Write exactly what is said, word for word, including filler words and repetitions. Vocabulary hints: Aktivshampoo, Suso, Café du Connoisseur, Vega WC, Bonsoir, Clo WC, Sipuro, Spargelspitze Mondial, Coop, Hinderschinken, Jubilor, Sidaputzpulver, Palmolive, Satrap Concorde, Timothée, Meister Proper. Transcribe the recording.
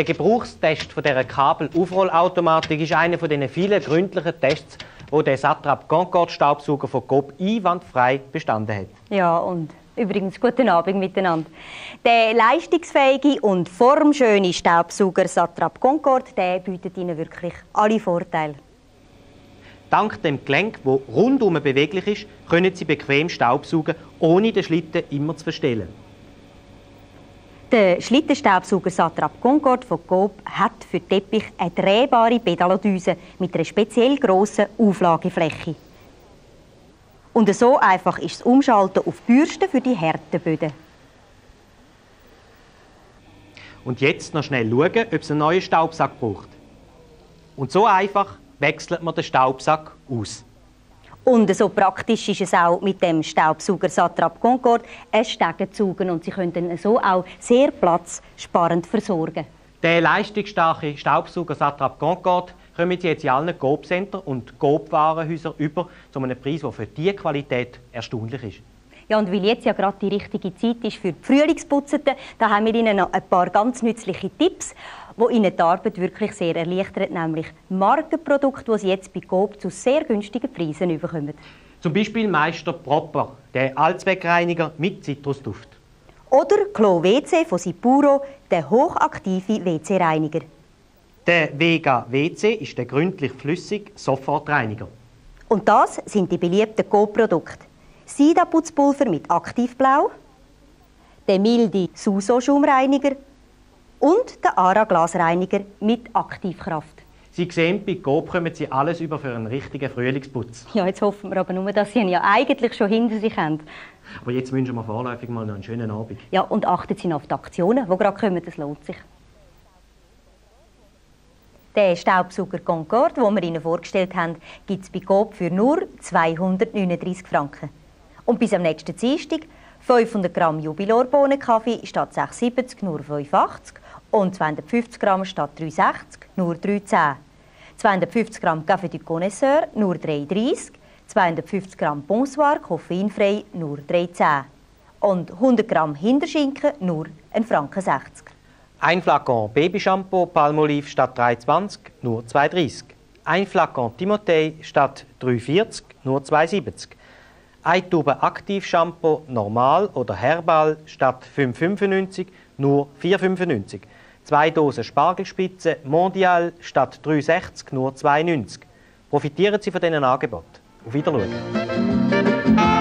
Der Gebrauchstest von dieser Kabelaufrollautomatik ist einer von den vielen gründlichen Tests, wo der Satrap Concorde Staubsauger von Coop einwandfrei bestanden hat. Ja, und übrigens, guten Abend miteinander. Der leistungsfähige und formschöne Staubsauger Satrap Concorde, der bietet Ihnen wirklich alle Vorteile. Dank dem Gelenk, das rundum beweglich ist, können Sie bequem staubsaugen, ohne den Schlitten immer zu verstellen. Der Schlittenstaubsauger Satrap Concorde von Coop hat für Teppich eine drehbare Pedalodüse mit einer speziell grossen Auflagefläche. Und so einfach ist das Umschalten auf Bürsten für die harten Böden. Und jetzt noch schnell schauen, ob es einen neuen Staubsack braucht. Und so einfach wechselt man den Staubsack aus. Und so praktisch ist es auch mit dem Staubsauger Satrap Concorde. Es steigen zugen und Sie können so auch sehr platzsparend versorgen. Der leistungsstarke Staubsauger Satrap Concorde kommt jetzt in allen Coop-Center und Coop-Warenhäusern über zu einem Preis, der für diese Qualität erstaunlich ist. Ja, und weil jetzt ja gerade die richtige Zeit ist für die Frühlingsputzenden, da haben wir Ihnen noch ein paar ganz nützliche Tipps, die Ihnen die Arbeit wirklich sehr erleichtert, nämlich Markenprodukte, die Sie jetzt bei Coop zu sehr günstigen Preisen bekommen. Zum Beispiel Meister Proper, der Allzweckreiniger mit Zitrusduft. Oder Clo W C von Sipuro, der hochaktive W C-Reiniger. Der Vega W C ist der gründlich flüssige Sofortreiniger. Und das sind die beliebten Coop-Produkte. Sidaputzpulver mit Aktivblau, der milde Suso-Schaumreiniger und der A R A-Glasreiniger mit Aktivkraft. Sie sehen, bei Coop kommen Sie alles über für einen richtigen Frühlingsputz. Ja, jetzt hoffen wir aber nur, dass Sie ihn ja eigentlich schon hinter sich haben. Aber jetzt wünschen wir vorläufig mal noch einen schönen Abend. Ja, und achten Sie noch auf die Aktionen, die gerade kommen, das lohnt sich. Den Staubsauger Concorde, den wir Ihnen vorgestellt haben, gibt es bei Coop für nur zweihundertneununddreissig Franken. Und bis am nächsten Dienstag fünfhundert Gramm Jubilor Bohnenkaffee statt sechs siebzig nur fünf achtzig und zweihundertfünfzig Gramm statt drei sechzig nur drei zehn. zweihundertfünfzig Gramm Café du Connoisseur nur drei dreißig, zweihundertfünfzig Gramm Bonsoir koffeinfrei nur drei zehn und hundert Gramm Hinderschinken nur ein Franken sechzig. Ein Flakon Babyshampoo Palmolive statt drei zwanzig nur zwei dreißig. Ein Flakon Timothée statt drei vierzig nur zwei siebzig. Ein Tube Aktivshampoo normal oder herbal statt fünf fünfundneunzig nur vier fünfundneunzig. Zwei Dosen Spargelspitze Mondial statt drei sechzig nur zwei neunzig. Profitieren Sie von diesen Angeboten. Auf Wiedersehen.